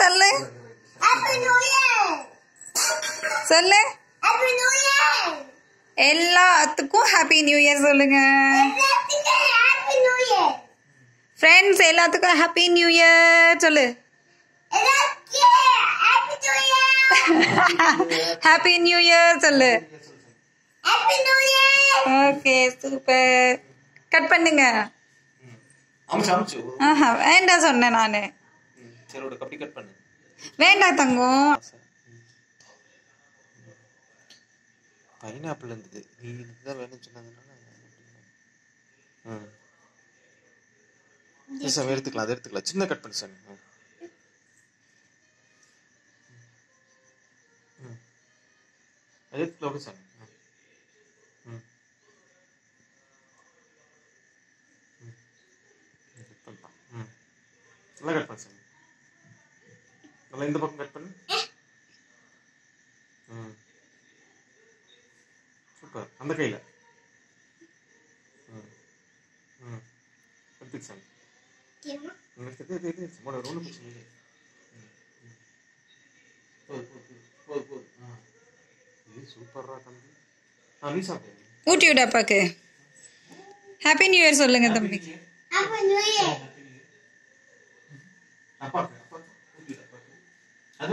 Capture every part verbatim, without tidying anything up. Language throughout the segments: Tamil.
சொல்லு ஹேப்பி நியூ இயர் சொல்லு ஹேப்பி நியூ இயர் எல்லாத்துக்கும் ஹேப்பி நியூ இயர் சொல்லுங்க எல்லாத்துக்கும் ஹேப்பி நியூ இயர் फ्रेंड्स எல்லாத்துக்கும் ஹேப்பி நியூ இயர் சொல்லு எல்லாத்துக்கும் happy new year happy new year சொல்லு happy new year okay super cut பண்ணுங்க அம்மா சம்ச்சு ஆஹா வேண்டாம் சொன்னேன் நானே சரி ஒரு கப்பி கட் பண்ணு வேண்டாம் தங்கம் பைனாப்பிள் இருந்தது நீ இதுதான் வேணும்னு சொன்னதனால ம் சரி எடுத்துக்கலாம் அதை எடுத்துக்கலாம் சின்ன கட் பண்ணு சாமி ம் அதே க்ளோஸ் சாமி நல்லா கட் பண்ணு சாமி நல்லா இந்த பக்கம் கட் பண்ணு ம் சூப்பர் அந்த கையில் ம் ம் எடுத்துக்கு சாமி எடுத்துக்கு எடுத்து சும்மா ரவுண்டு பிடிச்சி போய் போய் போய் ஆ இது சூப்பராக தம்பி நான் நீ சாப்பிடு ஊட்டி விட அப்பாக்கு ஹாப்பி நியூ இயர் சொல்லுங்க தம்பி ஹாப்பி நியூ இயர் அப்பா அப்பா ஊட்டி அப்பா அது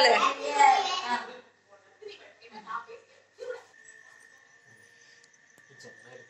It's a